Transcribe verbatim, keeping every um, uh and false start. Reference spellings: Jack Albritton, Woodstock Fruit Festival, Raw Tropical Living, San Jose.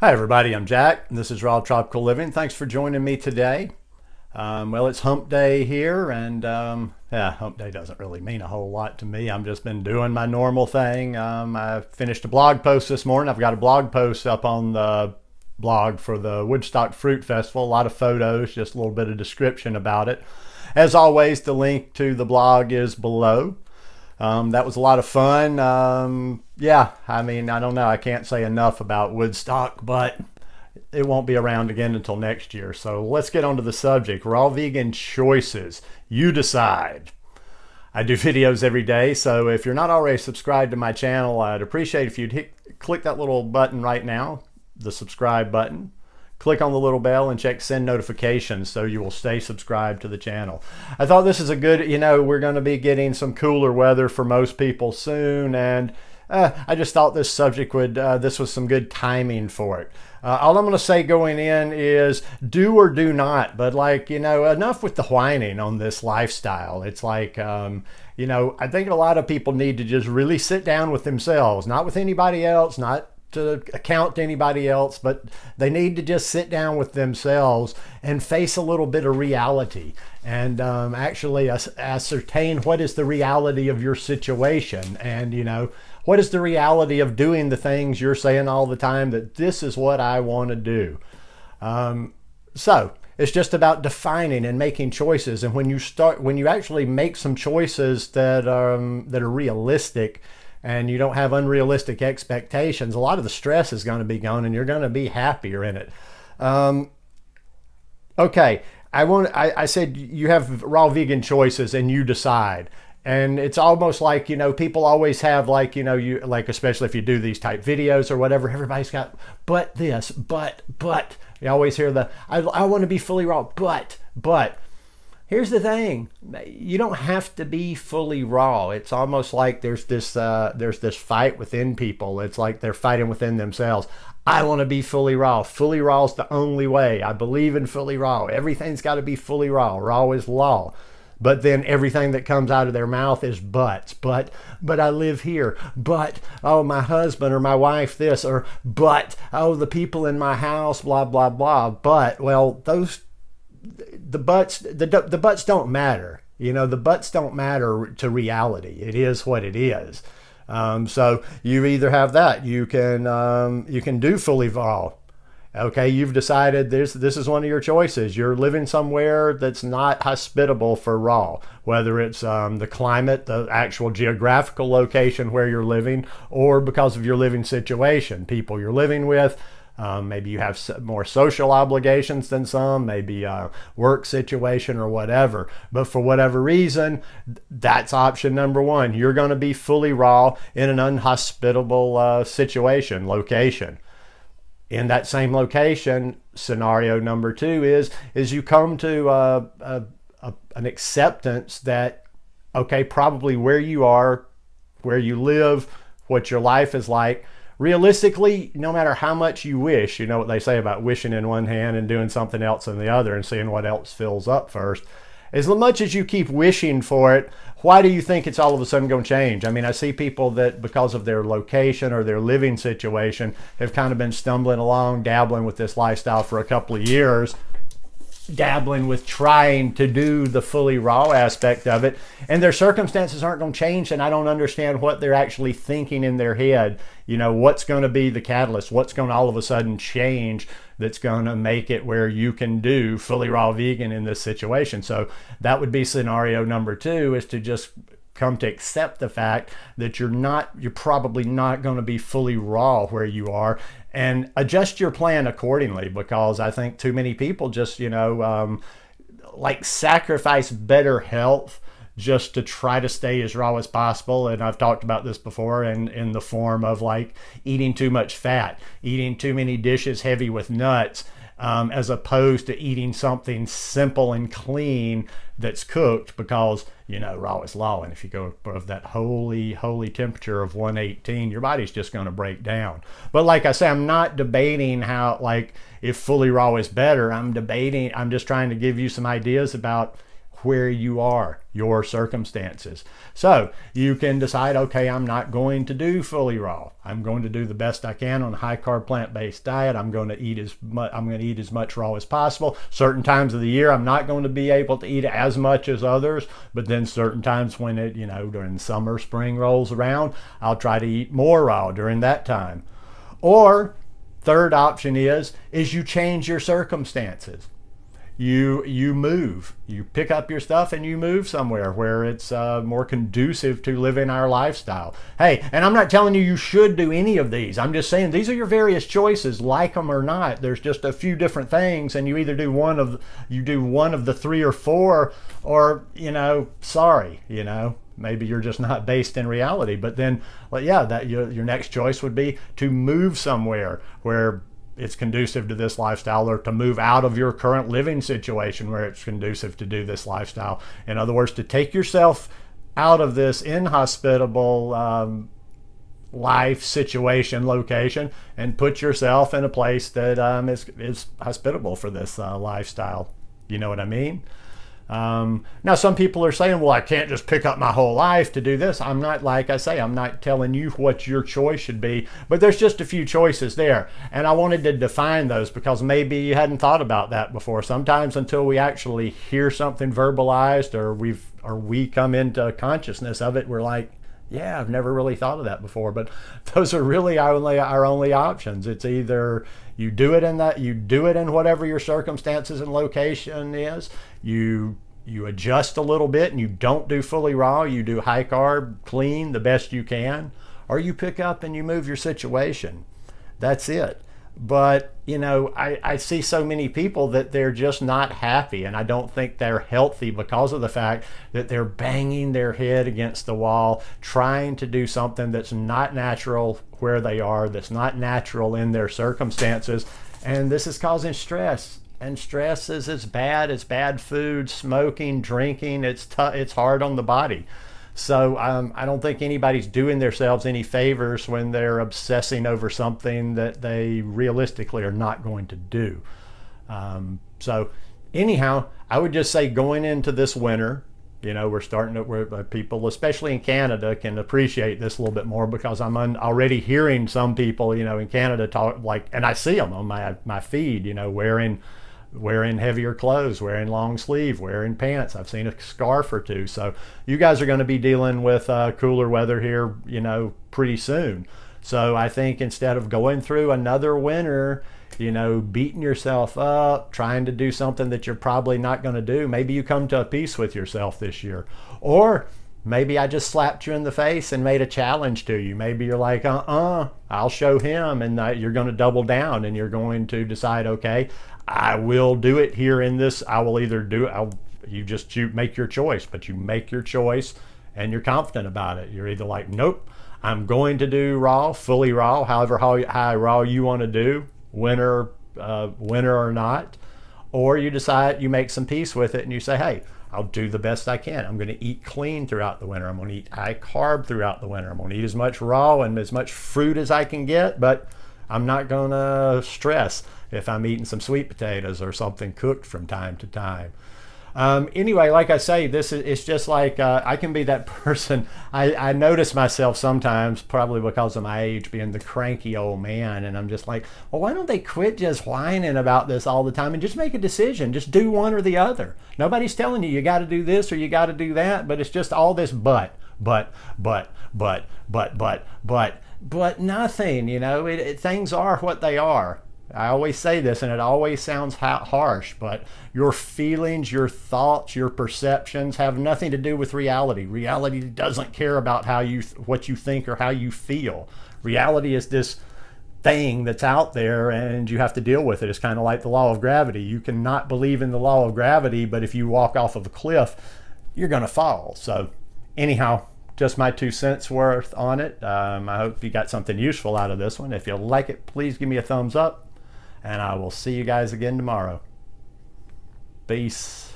Hi everybody, I'm Jack and this is Raw Tropical Living. Thanks for joining me today. Um, well, it's hump day here and um, yeah, hump day doesn't really mean a whole lot to me. I've just been doing my normal thing. Um, I finished a blog post this morning. I've got a blog post up on the blog for the Woodstock Fruit Festival. A lot of photos, just a little bit of description about it. As always, the link to the blog is below. Um, that was a lot of fun. Um, yeah, I mean, I don't know. I can't say enough about Woodstock, but it won't be around again until next year. So let's get on to the subject. Raw vegan choices. You decide. I do videos every day, so if you're not already subscribed to my channel, I'd appreciate if you'd hit, click that little button right now, the subscribe button. Click on the little bell and check send notifications so you will stay subscribed to the channel. I thought this is a good, you know, we're going to be getting some cooler weather for most people soon, and uh, I just thought this subject would, uh, this was some good timing for it. Uh, all I'm going to say going in is do or do not, but like, you know, enough with the whining on this lifestyle. It's like, um, you know, I think a lot of people need to just really sit down with themselves, not with anybody else, not to account to anybody else, but they need to just sit down with themselves and face a little bit of reality and um, actually ascertain what is the reality of your situation, and you know, what is the reality of doing the things you're saying all the time that this is what I want to do. Um, so it's just about defining and making choices, and when you start, when you actually make some choices that um, that are realistic, and you don't have unrealistic expectations, a lot of the stress is going to be gone and you're going to be happier in it. Um, okay, I, want, I, I said you have raw vegan choices and you decide. And it's almost like, you know, people always have like, you know, you like, especially if you do these type videos or whatever, everybody's got, but this, but, but. You always hear the, I, I want to be fully raw, but, but. Here's the thing, you don't have to be fully raw. It's almost like there's this uh, there's this fight within people. It's like they're fighting within themselves. I want to be fully raw. Fully raw is the only way. I believe in fully raw. Everything's got to be fully raw. Raw is law. But then everything that comes out of their mouth is buts. But, but I live here. But, oh, my husband or my wife this. Or, but, oh, the people in my house, blah, blah, blah. But, well, those the buts the, the buts don't matter. You know, the buts don't matter to reality. It is what it is. Um, so you either have that, you can um, you can do fully raw. Okay, you've decided this this is one of your choices. You're living somewhere that's not hospitable for raw, whether it's um, the climate, the actual geographical location where you're living, or because of your living situation, people you're living with. Um, maybe you have more social obligations than some, maybe a work situation or whatever. But for whatever reason, that's option number one. You're going to be fully raw in an unhospitable uh, situation, location. In that same location, scenario number two is, is you come to uh, a, a, an acceptance that, okay, probably where you are, where you live, what your life is like, realistically, no matter how much you wish, you know what they say about wishing in one hand and doing something else in the other and seeing what else fills up first. As much as you keep wishing for it, why do you think it's all of a sudden going to change? I mean, I see people that because of their location or their living situation have kind of been stumbling along, dabbling with this lifestyle for a couple of years, dabbling with trying to do the fully raw aspect of it, and their circumstances aren't going to change, and I don't understand what they're actually thinking in their head. You know, what's going to be the catalyst? What's going to all of a sudden change that's going to make it where you can do fully raw vegan in this situation? So that would be scenario number two, is to just come to accept the fact that you're not, you're probably not going to be fully raw where you are, and adjust your plan accordingly, because I think too many people just, you know, um, like sacrifice better health just to try to stay as raw as possible. And I've talked about this before in, in the form of like eating too much fat, eating too many dishes heavy with nuts, um, as opposed to eating something simple and clean that's cooked, because, you know, raw is law. And if you go above that holy, holy temperature of one eighteen, your body's just going to break down. But like I say, I'm not debating how, like, if fully raw is better. I'm debating, I'm just trying to give you some ideas about where you are, your circumstances. So you can decide, okay, I'm not going to do fully raw. I'm going to do the best I can on a high carb plant-based diet. I'm going to eat as much, I'm going to eat as much raw as possible. Certain times of the year, I'm not going to be able to eat as much as others, but then certain times when it, you know, during summer, spring rolls around, I'll try to eat more raw during that time. Or third option is, is you change your circumstances. You, you move, you pick up your stuff and you move somewhere where it's uh, more conducive to living our lifestyle. Hey, and I'm not telling you you should do any of these. I'm just saying these are your various choices, like them or not. There's just a few different things, and you either do one of, you do one of the three or four, or, you know, sorry, you know, maybe you're just not based in reality. But then, well, yeah, that your, your next choice would be to move somewhere where it's conducive to this lifestyle, or to move out of your current living situation where it's conducive to do this lifestyle. In other words, to take yourself out of this inhospitable um, life situation, location, and put yourself in a place that um, is, is hospitable for this uh, lifestyle. You know what I mean? Um, now, some people are saying, well, I can't just pick up my whole life to do this. I'm not, like I say, I'm not telling you what your choice should be, but there's just a few choices there. And I wanted to define those because maybe you hadn't thought about that before. Sometimes until we actually hear something verbalized, or we've, or we come into consciousness of it, we're like, yeah, I've never really thought of that before. But those are really our only, our only options. It's either you do it in that, you do it in whatever your circumstances and location is. You, you adjust a little bit and you don't do fully raw. You do high carb, clean, the best you can. Or you pick up and you move your situation. That's it. But, you know, I, I see so many people that they're just not happy, and I don't think they're healthy because of the fact that they're banging their head against the wall, trying to do something that's not natural where they are, that's not natural in their circumstances. And this is causing stress. And stress is as bad as bad food, smoking, drinking. It's, t it's hard on the body. So um, I don't think anybody's doing themselves any favors when they're obsessing over something that they realistically are not going to do. Um, so anyhow, I would just say going into this winter, you know, we're starting to, where people, especially in Canada, can appreciate this a little bit more, because I'm un, already hearing some people, you know, in Canada talk like, and I see them on my, my feed, you know, wearing, wearing heavier clothes, wearing long sleeve, wearing pants. I've seen a scarf or two. So you guys are going to be dealing with uh, cooler weather here, you know, pretty soon. So I think instead of going through another winter, you know, beating yourself up, trying to do something that you're probably not going to do, maybe you come to a peace with yourself this year. Or maybe I just slapped you in the face and made a challenge to you. Maybe you're like, uh-uh, I'll show him, and uh, you're going to double down, and you're going to decide, okay, I will do it here in this. I will either do it. I'll, you just you make your choice, but you make your choice and you're confident about it. You're either like, nope, I'm going to do raw, fully raw, however high raw you want to do, winter, uh, winter or not. Or you decide, you make some peace with it and you say, hey, I'll do the best I can. I'm going to eat clean throughout the winter. I'm going to eat high carb throughout the winter. I'm going to eat as much raw and as much fruit as I can get, but I'm not going to stress if I'm eating some sweet potatoes or something cooked from time to time. Um, anyway, like I say, this is, it's just like uh, I can be that person. I, I notice myself sometimes, probably because of my age, being the cranky old man, and I'm just like, well, why don't they quit just whining about this all the time and just make a decision? Just do one or the other. Nobody's telling you you got to do this or you got to do that, but it's just all this but, but, but, but, but, but, but, but nothing. You know, it, it, things are what they are. I always say this, and it always sounds ha harsh, but your feelings, your thoughts, your perceptions have nothing to do with reality. Reality doesn't care about how you what you think or how you feel. Reality is this thing that's out there, and you have to deal with it. It's kind of like the law of gravity. You cannot believe in the law of gravity, but if you walk off of a cliff, you're going to fall. So anyhow, just my two cents worth on it. Um, I hope you got something useful out of this one. If you like it, please give me a thumbs up. And I will see you guys again tomorrow. Peace.